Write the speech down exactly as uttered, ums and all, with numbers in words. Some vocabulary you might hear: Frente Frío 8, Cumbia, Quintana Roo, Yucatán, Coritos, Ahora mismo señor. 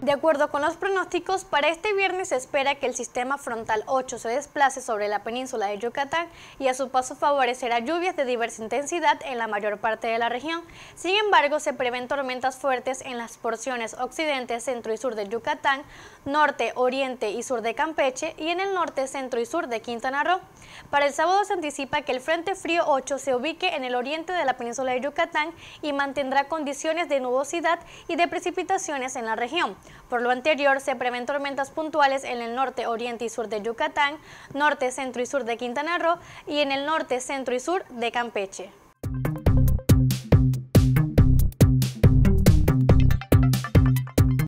De acuerdo con los pronósticos, para este viernes se espera que el sistema frontal ocho se desplace sobre la península de Yucatán y a su paso favorecerá lluvias de diversa intensidad en la mayor parte de la región. Sin embargo, se prevén tormentas fuertes en las porciones occidente, centro y sur de Yucatán, norte, oriente y sur de Campeche y en el norte, centro y sur de Quintana Roo. Para el sábado se anticipa que el Frente Frío ocho se ubique en el oriente de la península de Yucatán y mantendrá condiciones de nubosidad y de precipitaciones en la región. Por lo anterior, se prevén tormentas puntuales en el norte, oriente y sur de Yucatán, norte, centro y sur de Quintana Roo y en el norte, centro y sur de Campeche.